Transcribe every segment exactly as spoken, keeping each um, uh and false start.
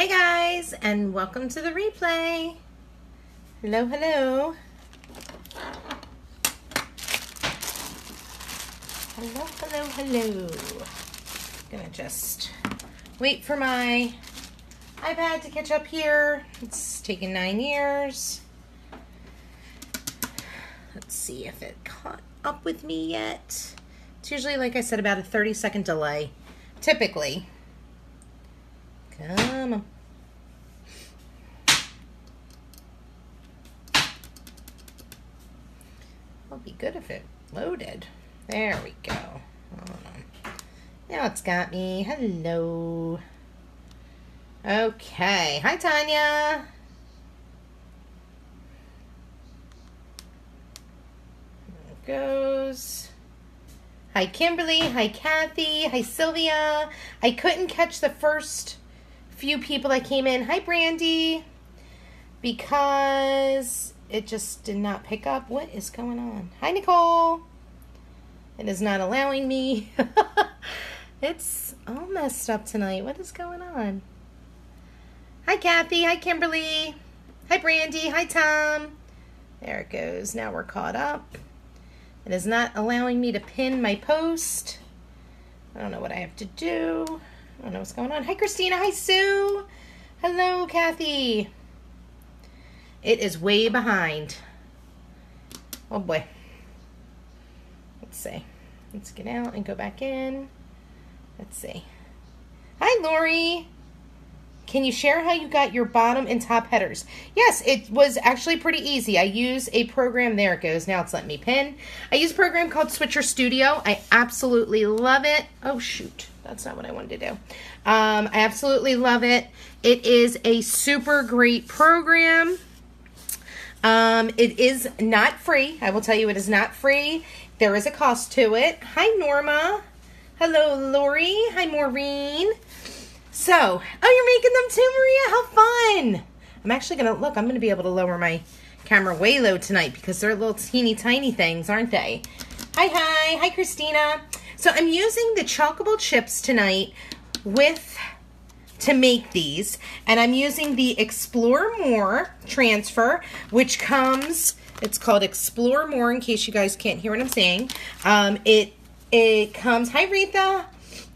Hey guys, and welcome to the replay. Hello, hello. Hello, hello, hello. I'm gonna just wait for my iPad to catch up here. It's taken nine years. Let's see if it caught up with me yet. It's usually, like I said, about a thirty second delay, typically. Come on. It'll be good if it loaded. There we go. Hold on. Now it's got me. Hello. Okay. Hi, Tanya. There it goes. Hi, Kimberly. Hi, Kathy. Hi, Sylvia. I couldn't catch the first few people that came in. Hi, Brandy. Because it just did not pick up. What is going on? Hi, Nicole. It is not allowing me. It's all messed up tonight. What is going on? Hi, Kathy. Hi, Kimberly. Hi, Brandy. Hi, Tom. There it goes. Now we're caught up. It is not allowing me to pin my post. I don't know what I have to do. I don't know what's going on. Hi, Christina. Hi, Sue. Hello, Kathy. It is way behind. Oh, boy. Let's see. Let's get out and go back in. Let's see. Hi, Lori. Can you share how you got your bottom and top headers? Yes, it was actually pretty easy. I use a program. There it goes. Now it's letting me pin. I use a program called Switcher Studio. I absolutely love it. Oh, shoot. That's not what I wanted to do. Um, I absolutely love it. It is a super great program. Um, it is not free. I will tell you it is not free. There is a cost to it. Hi, Norma. Hello, Lori. Hi, Maureen. So, oh, you're making them too, Maria. How fun. I'm actually going to, look, I'm going to be able to lower my camera way low tonight because they're little teeny tiny things, aren't they? Hi, hi. Hi, Christina. So I'm using the Chalkable Chips tonight with, to make these. And I'm using the Explore More transfer, which comes, it's called Explore More in case you guys can't hear what I'm saying. Um, it, it comes, hi, Rita.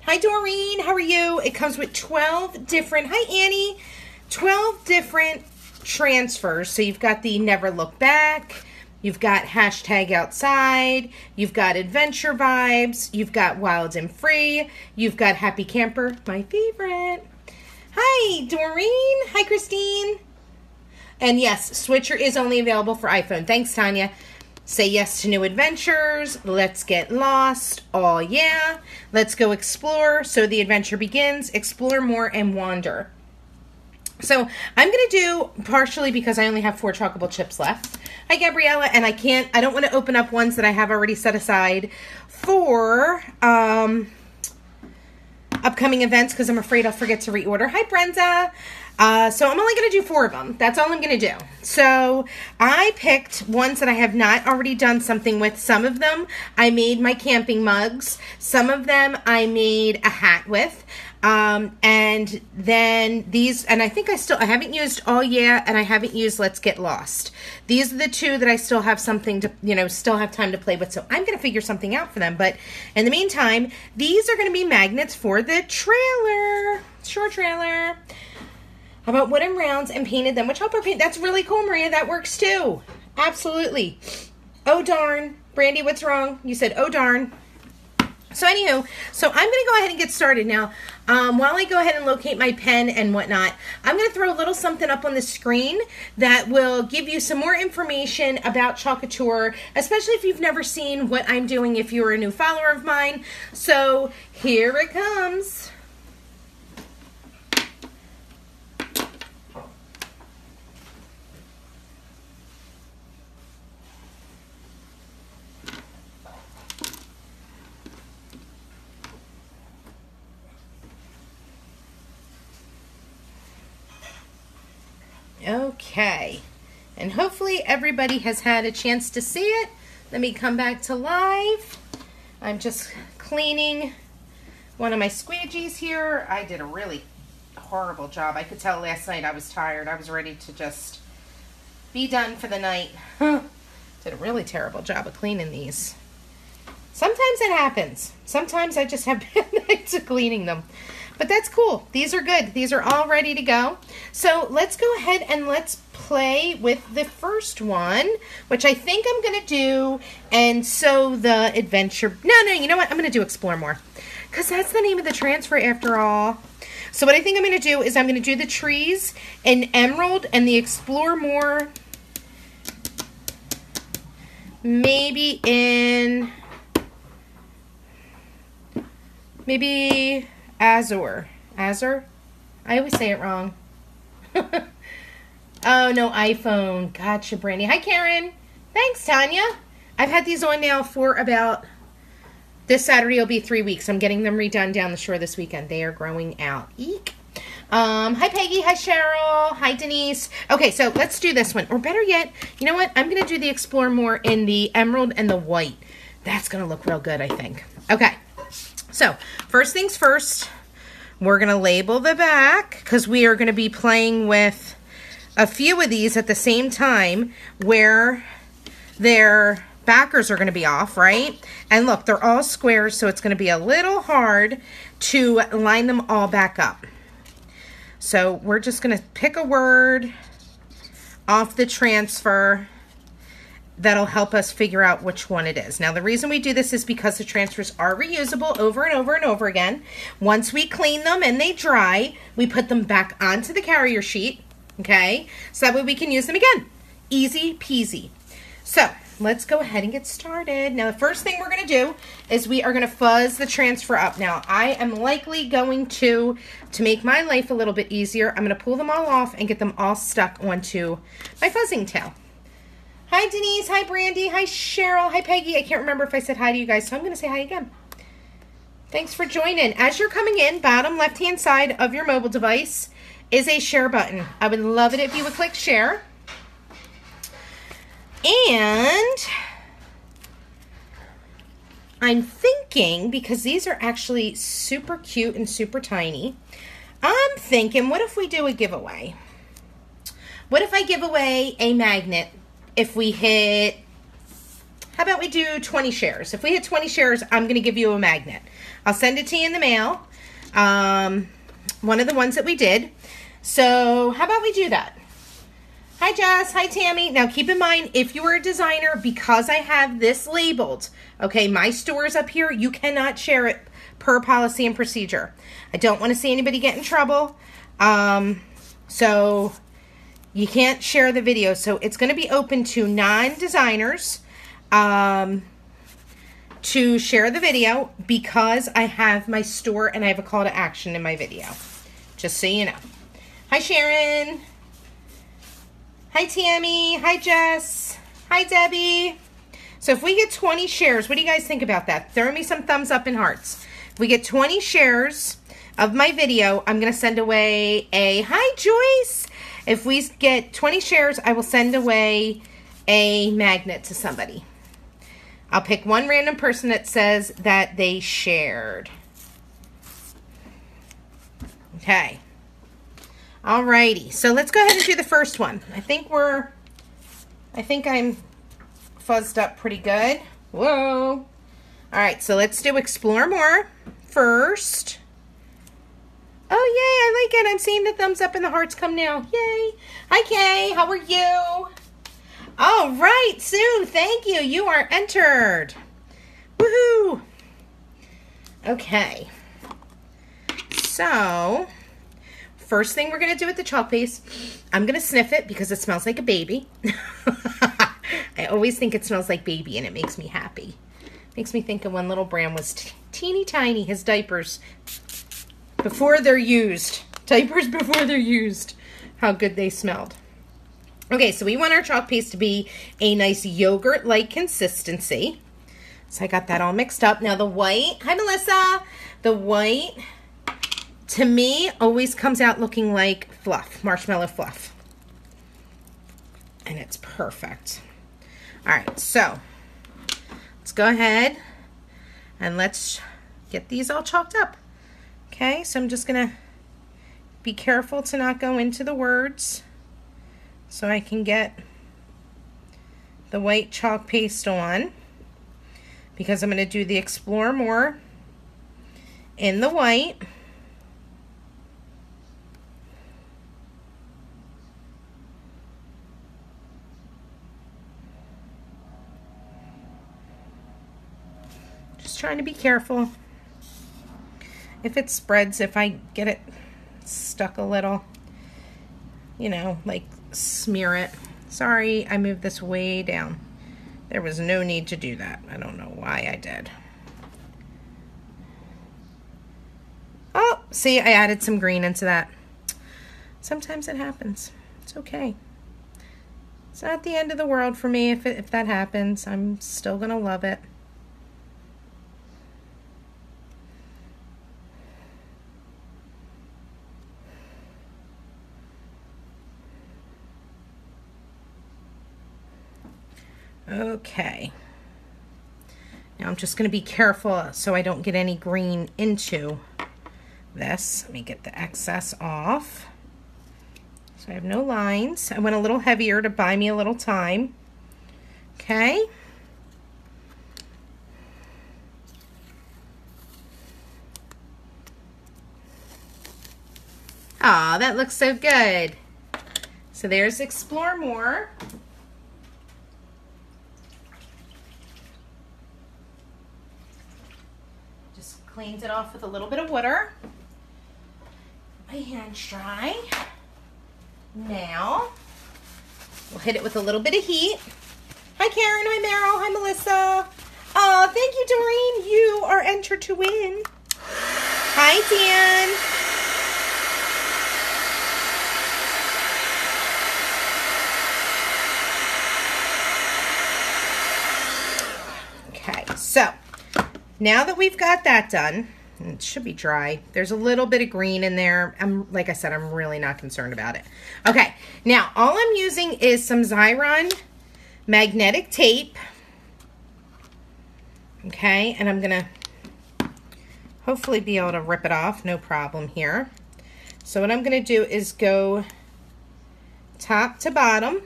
Hi, Doreen. How are you? It comes with twelve different, hi, Annie, twelve different transfers. So you've got the Never Look Back. You've got Hashtag Outside. You've got Adventure Vibes. You've got Wild and Free. You've got Happy Camper, my favorite. Hi, Doreen. Hi, Christine. And yes, Switcher is only available for iPhone. Thanks, Tanya. Say yes to new adventures. Let's get lost. Oh, yeah. Let's go explore. So the adventure begins. Explore more and wander. So I'm going to do partially because I only have four Chalkable Chips left. Hi, Gabriella. And I can't, I don't want to open up ones that I have already set aside for um, upcoming events because I'm afraid I'll forget to reorder. Hi, Brenda. Uh, so I'm only going to do four of them. That's all I'm going to do. So I picked ones that I have not already done something with. Some of them I made my camping mugs. Some of them I made a hat with. Um, and then these, and I think I still, I haven't used Oh Yeah, and I haven't used Let's Get Lost. These are the two that I still have something to, you know, still have time to play with. So I'm going to figure something out for them. But in the meantime, these are going to be magnets for the trailer, short trailer. How about wood and rounds and painted them with helper paint? That's really cool, Maria. That works too. Absolutely. Oh, darn. Brandy, what's wrong? You said, oh, darn. So, anywho, so I'm going to go ahead and get started now. Um, while I go ahead and locate my pen and whatnot, I'm going to throw a little something up on the screen that will give you some more information about Chalk Couture, especially if you've never seen what I'm doing, if you're a new follower of mine. So, here it comes. Okay, and hopefully everybody has had a chance to see it. Let me come back to live. I'm just cleaning one of my squeegees here. I did a really horrible job. I could tell last night I was tired. I was ready to just be done for the night. Did a really terrible job of cleaning these. Sometimes it happens. Sometimes I just have bad nights of cleaning them. But that's cool. These are good. These are all ready to go. So let's go ahead and let's play with the first one, which I think I'm going to do. And so the adventure... No, no, you know what? I'm going to do Explore More. Because that's the name of the transfer after all. So what I think I'm going to do is I'm going to do the trees in Emerald and the Explore More maybe in... Maybe... Azure. Azure? I always say it wrong. Oh, no, iPhone. Gotcha, Brandy. Hi, Karen. Thanks, Tanya. I've had these on now for about... This Saturday will be three weeks. I'm getting them redone down the shore this weekend. They are growing out. Eek. Um, hi, Peggy. Hi, Cheryl. Hi, Denise. Okay, so let's do this one. Or better yet, you know what? I'm going to do the Explore More in the emerald and the white. That's going to look real good, I think. Okay. So, first things first, we're going to label the back because we are going to be playing with a few of these at the same time where their backers are going to be off, right? And look, they're all squares, so it's going to be a little hard to line them all back up. So, we're just going to pick a word off the transfer. That'll help us figure out which one it is. Now, the reason we do this is because the transfers are reusable over and over and over again. Once we clean them and they dry, we put them back onto the carrier sheet, okay? So that way we can use them again. Easy peasy. So, let's go ahead and get started. Now, the first thing we're going to do is we are going to fuzz the transfer up. Now, I am likely going to, to make my life a little bit easier, I'm going to pull them all off and get them all stuck onto my fuzzing tail. Hi, Denise. Hi, Brandy. Hi, Cheryl. Hi, Peggy. I can't remember if I said hi to you guys, so I'm going to say hi again. Thanks for joining. As you're coming in, bottom left-hand side of your mobile device is a share button. I would love it if you would click share. And I'm thinking, because these are actually super cute and super tiny, I'm thinking, what if we do a giveaway? What if I give away a magnet? If we hit, how about we do twenty shares? If we hit twenty shares, I'm going to give you a magnet. I'll send it to you in the mail, um, one of the ones that we did. So how about we do that? Hi, Jess. Hi, Tammy. Now, keep in mind, if you are a designer, because I have this labeled, okay, my store is up here, you cannot share it per policy and procedure. I don't want to see anybody get in trouble. Um, so... You can't share the video, so it's going to be open to non-designers um, to share the video because I have my store and I have a call to action in my video, just so you know. Hi, Sharon. Hi, Tammy. Hi, Jess. Hi, Debbie. So if we get twenty shares, what do you guys think about that? Throw me some thumbs up and hearts. If we get twenty shares of my video, I'm going to send away a... Hi, Joyce. If we get twenty shares, I will send away a magnet to somebody. I'll pick one random person that says that they shared. Okay. Alrighty. So let's go ahead and do the first one. I think we're, I think I'm fuzzed up pretty good. Whoa. Alright, so let's do Explore More first. Oh, yay, I like it. I'm seeing the thumbs up and the hearts come now. Yay. Hi, Kay. How are you? All right, Sue, thank you. You are entered. Woohoo. Okay. So, first thing we're going to do with the chalk paste, I'm going to sniff it because it smells like a baby. I always think it smells like baby, and it makes me happy. Makes me think of when little Bram was t teeny tiny, his diapers... Before they're used. Diapers before they're used. How good they smelled. Okay, so we want our chalk paste to be a nice yogurt-like consistency. So I got that all mixed up. Now the white, hi Melissa. The white, to me, always comes out looking like fluff, marshmallow fluff. And it's perfect. All right, so let's go ahead and let's get these all chalked up. Okay, so I'm just going to Be careful to not go into the words so I can get the white chalk paste on, because I'm going to do the Explore More in the white. Just trying to be careful. If it spreads, if I get it stuck a little, you know, like smear it. Sorry, I moved this way down. There was no need to do that. I don't know why I did. Oh, see, I added some green into that. Sometimes it happens. It's okay. It's not the end of the world for me if, it, if that happens. I'm still gonna love it. Okay, now I'm just going to be careful so I don't get any green into this. Let me get the excess off so I have no lines. I went a little heavier to buy me a little time. Okay. Ah, that looks so good. So there's Explore More. Cleaned it off with a little bit of water. My hand's dry. Now, we'll hit it with a little bit of heat. Hi Karen, hi Meryl, hi Melissa. Oh, thank you Doreen, you are entered to win. Hi Dan. Okay, so. Now that we've got that done, it should be dry. There's a little bit of green in there. I'm, like I said, I'm really not concerned about it. Okay, now all I'm using is some Xyron magnetic tape. Okay, and I'm gonna hopefully be able to rip it off, no problem here. So what I'm gonna do is go top to bottom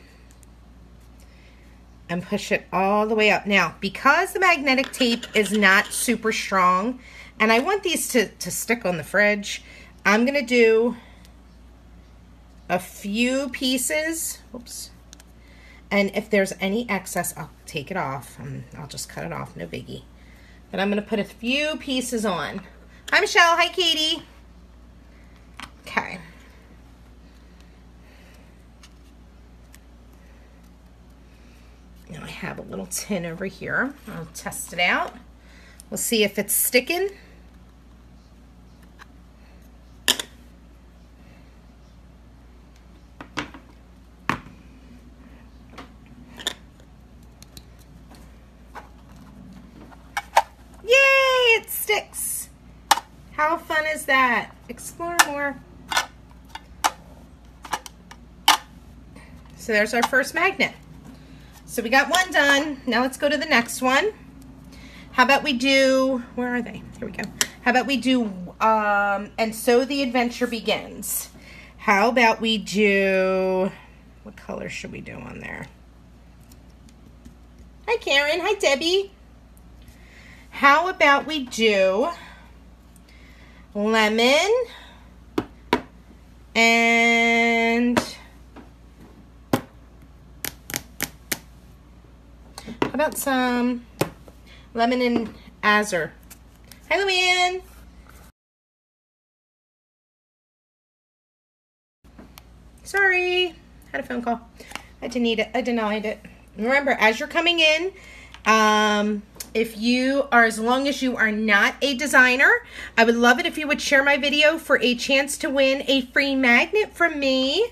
and push it all the way up. Now, because the magnetic tape is not super strong, and I want these to, to stick on the fridge, I'm gonna do a few pieces. Oops. And if there's any excess, I'll take it off. Um, I'll just cut it off, no biggie. But I'm gonna put a few pieces on. Hi Michelle, hi Katie. Okay. Now I have a little tin over here. I'll test it out. We'll see if it's sticking. Yay, it sticks. How fun is that? Explore More. So there's our first magnet. So we got one done. Now let's go to the next one. How about we do, where are they? Here we go. How about we do, um, and so the adventure begins. How about we do, what color should we do on there? Hi Karen, hi Debbie. How about we do lemon and about some lemon and azure. Hi Luann. Sorry, had a phone call. I denied it. I denied it. Remember, as you're coming in, um, if you are, as long as you are not a designer, I would love it if you would share my video for a chance to win a free magnet from me.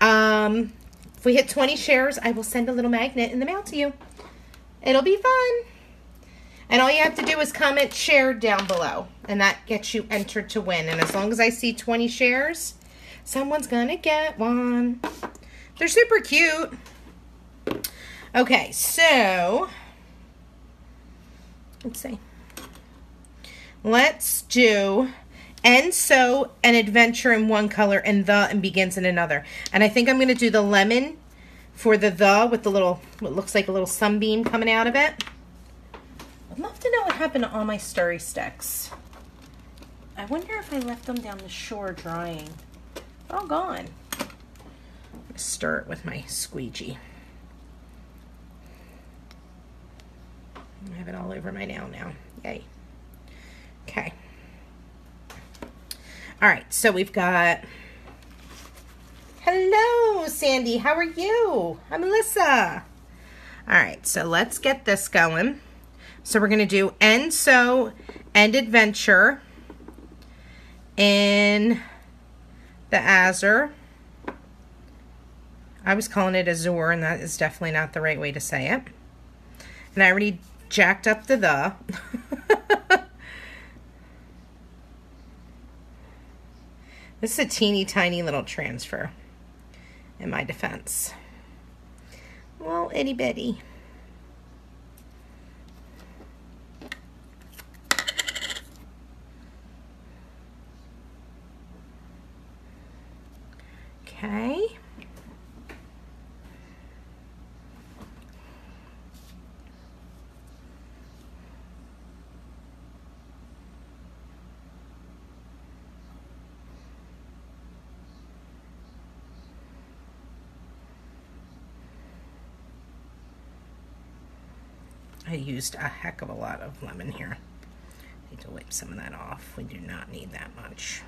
Um, if we hit twenty shares, I will send a little magnet in the mail to you. It'll be fun. And all you have to do is comment share down below, and that gets you entered to win. And as long as I see twenty shares, someone's gonna get one. They're super cute. Okay, so let's see. Let's do And so an adventure in one color and the and begins in another. And I think I'm going to do the lemon for the the with the little, what looks like a little sunbeam coming out of it. I'd love to know what happened to all my stirry sticks. I wonder if I left them down the shore drying. They're all gone. Let's stir it with my squeegee. I have it all over my nail now. Yay. Okay. All right, so we've got, hello, Sandy, how are you? I'm Alyssa. All right, so let's get this going. So we're gonna do End Sew, End Adventure in the Azure. I was calling it Azure, and that is definitely not the right way to say it. And I already jacked up the the. This is a teeny tiny little transfer, in my defense. Well, itty bitty. Okay. I used a heck of a lot of lemon here. I need to wipe some of that off. We do not need that much.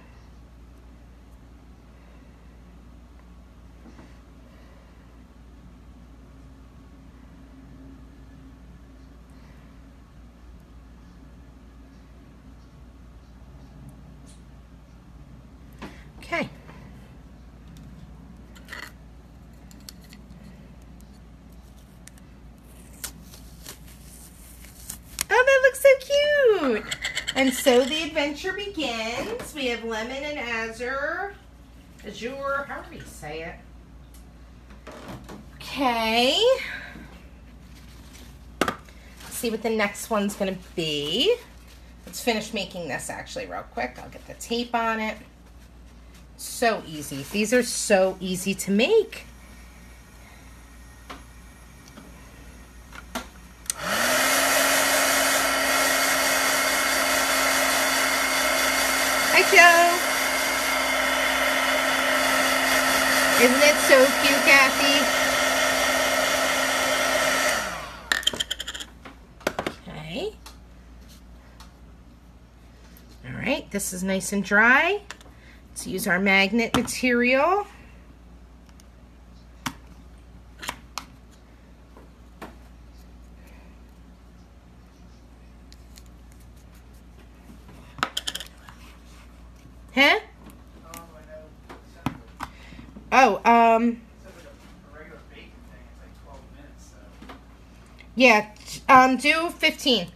Okay. And so the adventure begins. We have Lemon and Azure. Azure, however you say it. Okay. Let's see what the next one's gonna be. Let's finish making this actually real quick. I'll get the tape on it. So easy. These are so easy to make. Isn't it so cute, Kathy? Okay. All right, this is nice and dry. Let's use our magnet material. Huh? Oh, um, yeah, um, do fifteen. It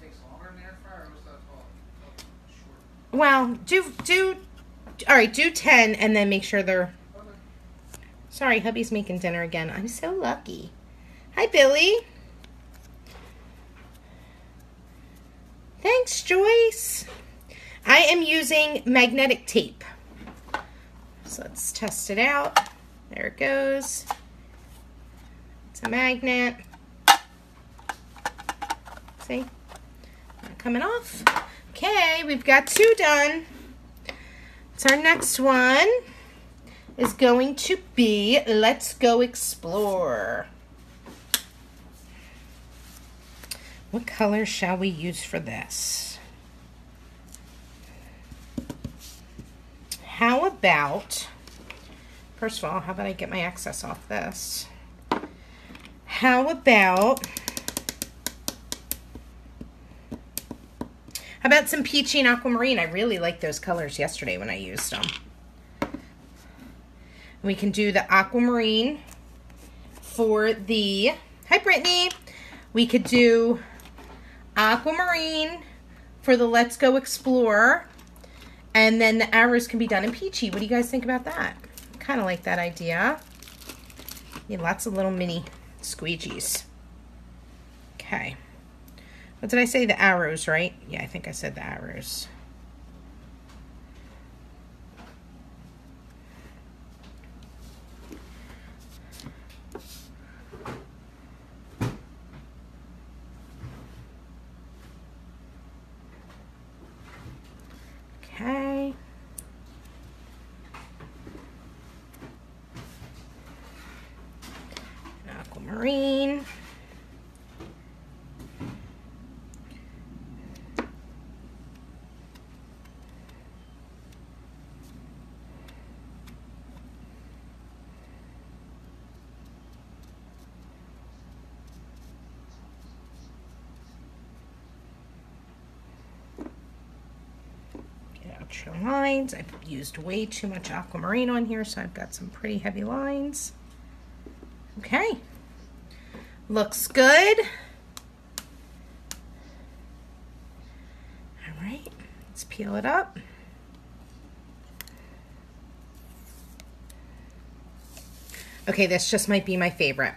takes longer in the air fryer, or was that twelve? Well, do, do, all right, do ten and then make sure they're, okay. Sorry, hubby's making dinner again. I'm so lucky. Hi, Billy. Thanks, Joyce. I am using magnetic tape. So let's test it out. There it goes. It's a magnet. See? Not coming off. Okay, we've got two done. So our next one is going to be Let's Go Explore. What color shall we use for this? How about, first of all, how about I get my excess off this? How about, how about some peachy and aquamarine? I really liked those colors yesterday when I used them. We can do the aquamarine for the, hi Brittany. We could do aquamarine for the Let's Go Explore. And then the arrows can be done in peachy. What do you guys think about that? I kind of like that idea. You have lots of little mini squeegees. Okay. What did I say? The arrows, right? Yeah, I think I said the arrows. extra lines. I've used way too much aquamarine on here, so I've got some pretty heavy lines. Okay, looks good. All right, let's peel it up. Okay, this just might be my favorite.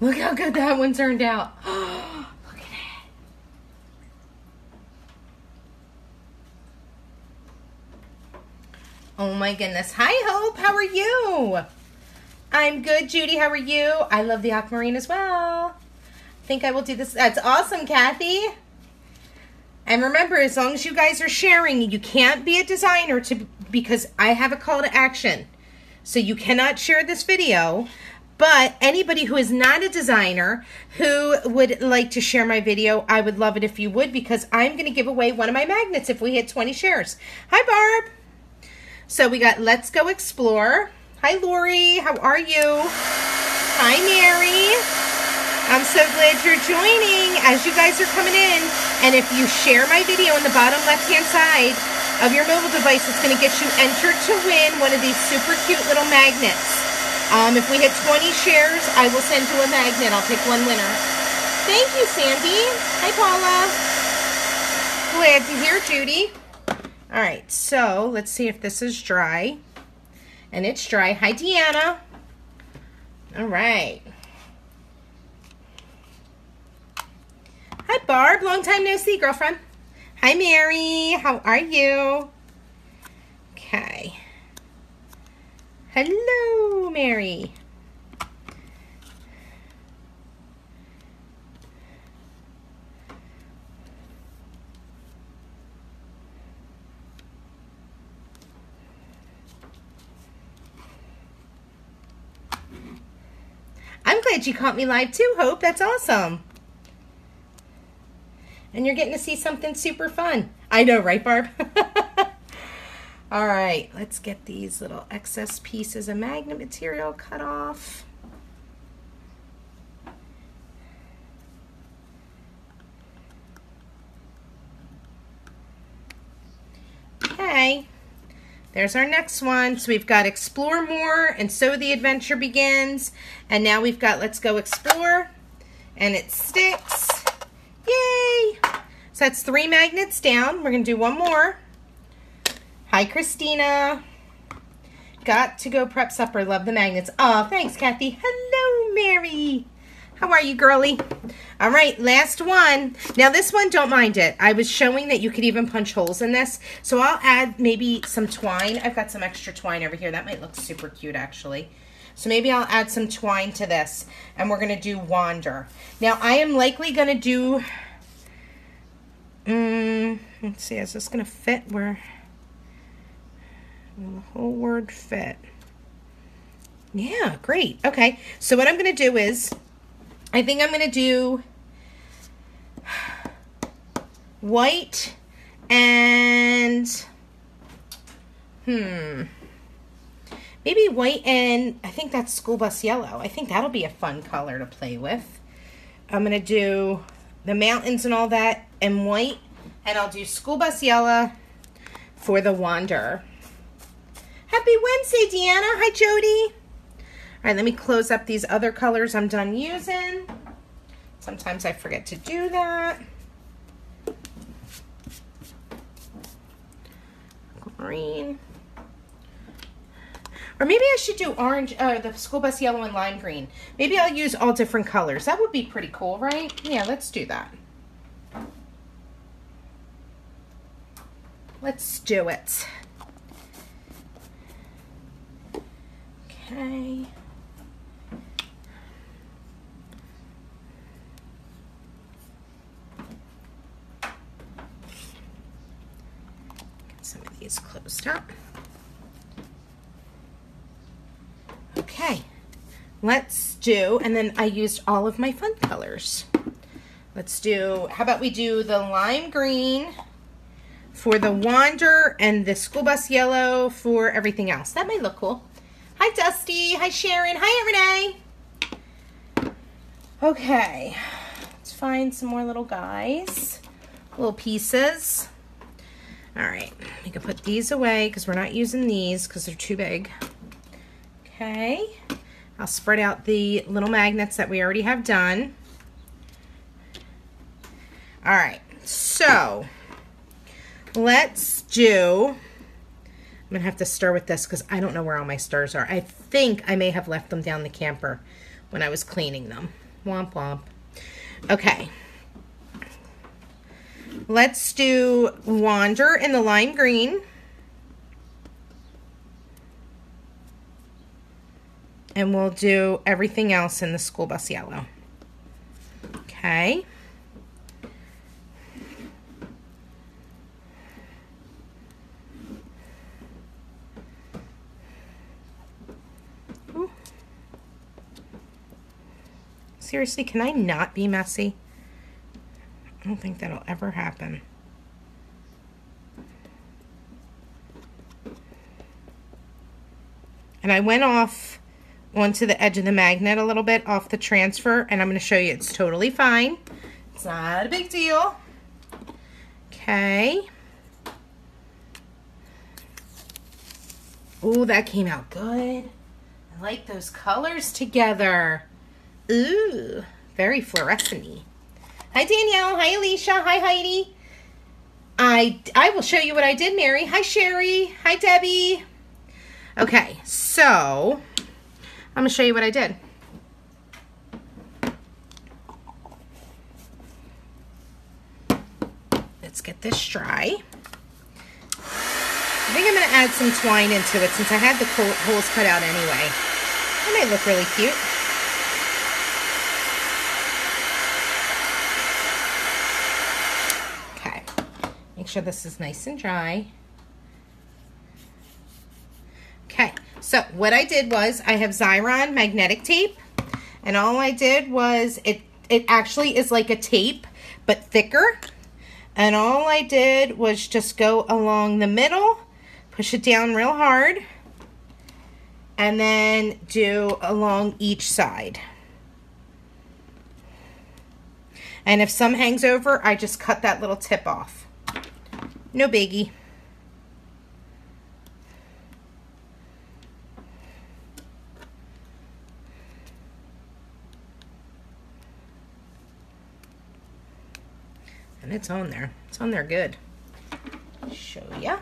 Look how good that one turned out. Oh my goodness. Hi, Hope. How are you? I'm good, Judy. How are you? I love the aquamarine as well. I think I will do this. That's awesome, Kathy. And remember, as long as you guys are sharing, you can't be a designer to because I have a call to action. So you cannot share this video. But anybody who is not a designer who would like to share my video, I would love it if you would, because I'm going to give away one of my magnets if we hit twenty shares. Hi, Barb. So we got Let's Go Explore. Hi, Lori. How are you? Hi, Mary. I'm so glad you're joining as you guys are coming in. And if you share my video on the bottom left-hand side of your mobile device, it's going to get you entered to win one of these super cute little magnets. Um, if we hit twenty shares, I will send you a magnet. I'll pick one winner. Thank you, Sandy. Hi, Paula. Glad to hear, Judy. All right, so let's see if this is dry. And it's dry. Hi, Deanna. All right. Hi, Barb. Long time no see, girlfriend. Hi, Mary. How are you? Okay. Hello, Mary. I'm glad you caught me live too, Hope. That's awesome. And you're getting to see something super fun. I know, right, Barb? All right, let's get these little excess pieces of magnet material cut off. Okay, there's our next one. So we've got Explore More, and So the Adventure Begins. And now we've got Let's Go Explore, and it sticks. Yay! So that's three magnets down. We're going to do one more. Hi, Christina. Got to go prep supper. Love the magnets. Oh, thanks, Kathy. Hello, Mary. How are you, girly? All right, last one. Now, this one, don't mind it. I was showing that you could even punch holes in this. So I'll add maybe some twine. I've got some extra twine over here. That might look super cute, actually. So maybe I'll add some twine to this, and we're going to do Wander. Now, I am likely going to do, um, let's see, is this going to fit? Where will the whole word fit? Yeah, great. Okay, so what I'm going to do is, I think I'm going to do white and, hmm, maybe white and, I think that's School Bus Yellow. I think that'll be a fun color to play with. I'm going to do the mountains and all that and white. And I'll do School Bus Yellow for the Wander. Happy Wednesday, Deanna. Hi, Jody. All right, let me close up these other colors I'm done using. Sometimes I forget to do that. Green. Or maybe I should do orange, uh, the School Bus Yellow and lime green. Maybe I'll use all different colors. That would be pretty cool, right? Yeah, let's do that. Let's do it. Okay. Get some of these closed up. Okay, let's do, and then I used all of my fun colors. Let's do, how about we do the lime green for the Wander and the School Bus Yellow for everything else. That might look cool. Hi, Dusty. Hi, Sharon. Hi, Renee. Okay, let's find some more little guys, little pieces. All right, we can put these away because we're not using these because they're too big. Okay, I'll spread out the little magnets that we already have done. All right, so let's do, I'm gonna have to stir with this because I don't know where all my stirs are. I think I may have left them down the camper when I was cleaning them. Womp womp. Okay, let's do Wander in the lime green. And we'll do everything else in the School Bus Yellow. Okay. Ooh. Seriously, can I not be messy? I don't think that'll ever happen. And I went off onto the edge of the magnet a little bit off the transfer, and I'm going to show you it's totally fine. It's not a big deal. Okay. Ooh, that came out good. I like those colors together. Ooh, very fluorescent-y. Hi, Danielle. Hi, Alicia. Hi, Heidi. I, I will show you what I did, Mary. Hi, Sherry. Hi, Debbie. Okay, so I'm going to show you what I did. Let's get this dry. I think I'm going to add some twine into it since I had the holes cut out anyway. That might look really cute. Okay. Make sure this is nice and dry. Okay. So what I did was I have Xyron magnetic tape, and all I did was it it actually is like a tape but thicker, and all I did was just go along the middle, push it down real hard, and then do along each side. And if some hangs over, I just cut that little tip off. No biggie. And it's on there. It's on there good. Show ya.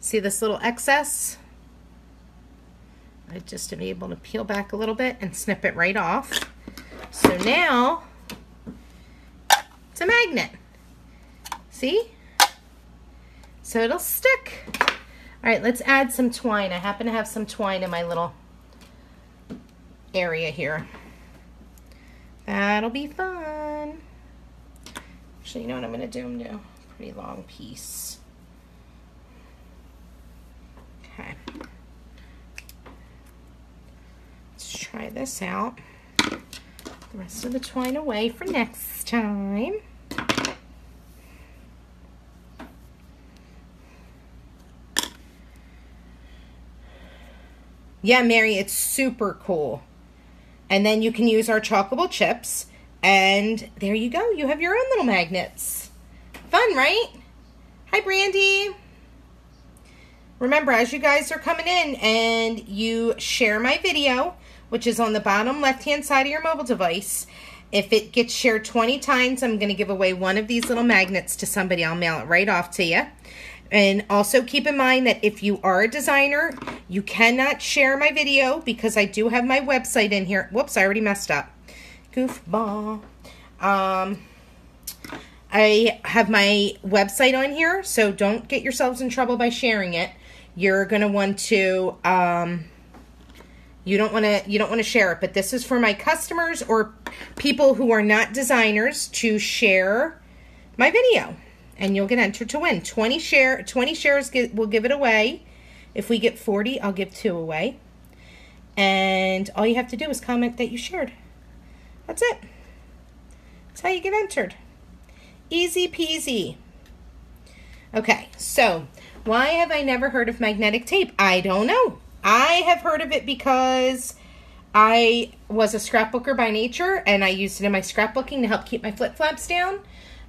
See this little excess? I just am able to peel back a little bit and snip it right off. So now it's a magnet. See? So it'll stick. All right, let's add some twine. I happen to have some twine in my little area here. That'll be fun. Actually, you know what I'm going to do? I'm going to do a pretty long piece. Okay. Let's try this out. Put the rest of the twine away for next time. Yeah, Mary, it's super cool. And then you can use our Chalkable Chips. And there you go. You have your own little magnets. Fun, right? Hi, Brandy. Remember, as you guys are coming in and you share my video, which is on the bottom left-hand side of your mobile device, if it gets shared twenty times, I'm going to give away one of these little magnets to somebody. I'll mail it right off to you. And also keep in mind that if you are a designer, you cannot share my video because I do have my website in here. Whoops, I already messed up. Goofball. Um, I have my website on here, so don't get yourselves in trouble by sharing it. You're gonna want to. Um, you don't want to. You don't want to share it, but this is for my customers or people who are not designers to share my video, and you'll get entered to win. Twenty share. Twenty shares. Get, we'll give it away. If we get forty, I'll give two away. And all you have to do is comment that you shared. That's it. That's how you get entered. Easy peasy. Okay, so why have I never heard of magnetic tape? I don't know. I have heard of it because I was a scrapbooker by nature, and I used it in my scrapbooking to help keep my flip-flops down.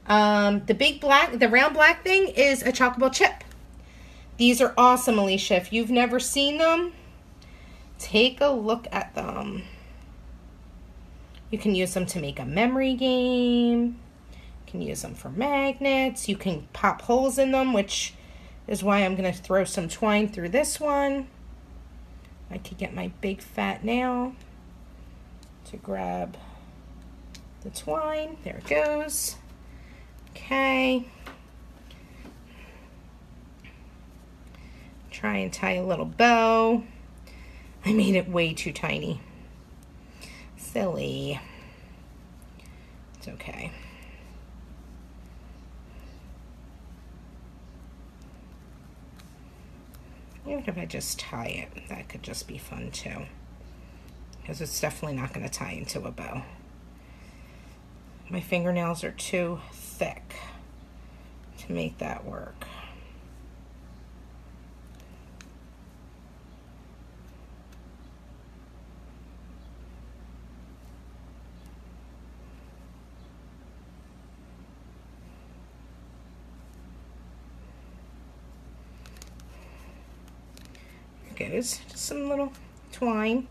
Um, the big black, the round black thing is a Chalkable Chip. These are awesome, Alicia. If you've never seen them, take a look at them. You can use them to make a memory game. You can use them for magnets. You can pop holes in them, which is why I'm going to throw some twine through this one. I could get my big fat nail to grab the twine. There it goes. Okay. Try and tie a little bow. I made it way too tiny. Silly. It's okay. Even if I just tie it, that could just be fun too. Because it's definitely not going to tie into a bow. My fingernails are too thick to make that work. There it goes. Just some little twine.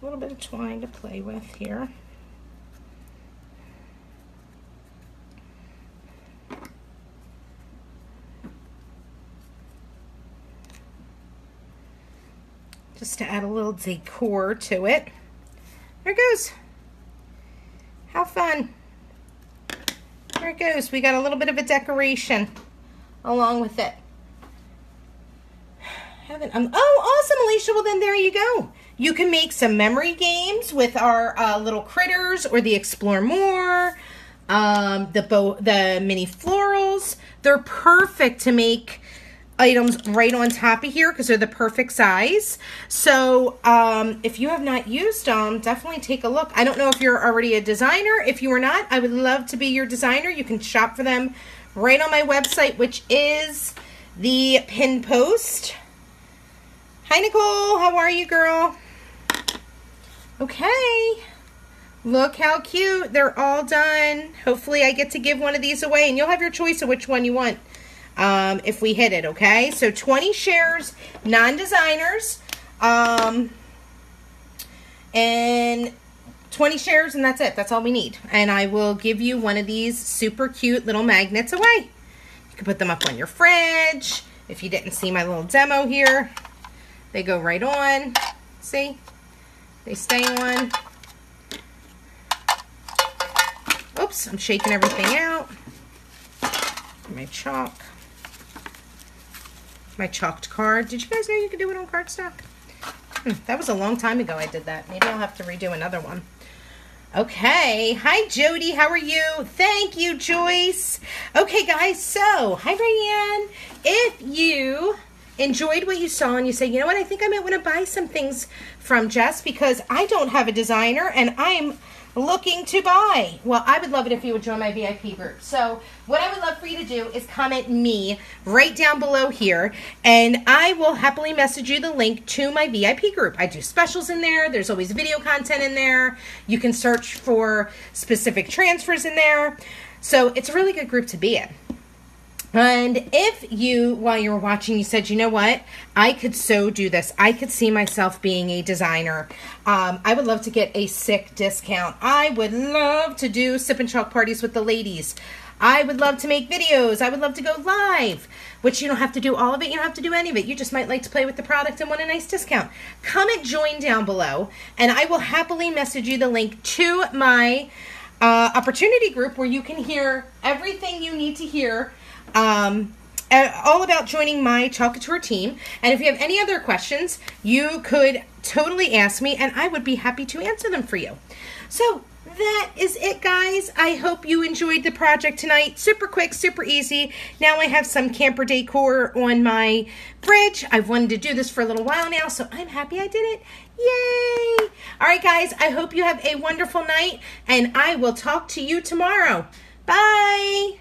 A little bit of twine to play with here. Just to add a little decor to it. There it goes. How fun. There it goes. We got a little bit of a decoration along with it. Haven't, um, oh, awesome, Alicia. Well, then there you go. You can make some memory games with our uh, little critters or the Explore More, um, the, bow, the mini florals. They're perfect to make items right on top of here because they're the perfect size. So um, if you have not used them, definitely take a look. I don't know if you're already a designer. If you are not, I would love to be your designer. You can shop for them right on my website, which is the pin post. Hi, Nicole. How are you, girl? Okay, look how cute. They're all done. Hopefully I get to give one of these away, and you'll have your choice of which one you want um, if we hit it, okay? So twenty shares, non-designers, um, and twenty shares, and that's it. That's all we need. And I will give you one of these super cute little magnets away. You can put them up on your fridge. If you didn't see my little demo here, they go right on. See? They stay on. Oops, I'm shaking everything out. My chalk. My chalked card. Did you guys know you could do it on cardstock? Hmm, that was a long time ago I did that. Maybe I'll have to redo another one. Okay. Hi, Jody. How are you? Thank you, Joyce. Okay, guys. So, hi, Rayanne. If you enjoyed what you saw and you say, you know what, I think I might want to buy some things from Jess because I don't have a designer and I'm looking to buy. Well, I would love it if you would join my V I P group. So what I would love for you to do is comment me right down below here, and I will happily message you the link to my V I P group. I do specials in there. There's always video content in there. You can search for specific transfers in there. So it's a really good group to be in. And if you, while you were watching, you said, you know what, I could so do this. I could see myself being a designer. Um, I would love to get a sick discount. I would love to do sip and chalk parties with the ladies. I would love to make videos. I would love to go live, which you don't have to do all of it. You don't have to do any of it. You just might like to play with the product and want a nice discount. Comment join down below, and I will happily message you the link to my uh, opportunity group where you can hear everything you need to hear Um, all about joining my Chalk Couture team. And if you have any other questions, you could totally ask me, and I would be happy to answer them for you. So that is it, guys. I hope you enjoyed the project tonight. Super quick, super easy. Now I have some camper decor on my fridge. I've wanted to do this for a little while now, so I'm happy I did it. Yay! All right, guys, I hope you have a wonderful night, and I will talk to you tomorrow. Bye!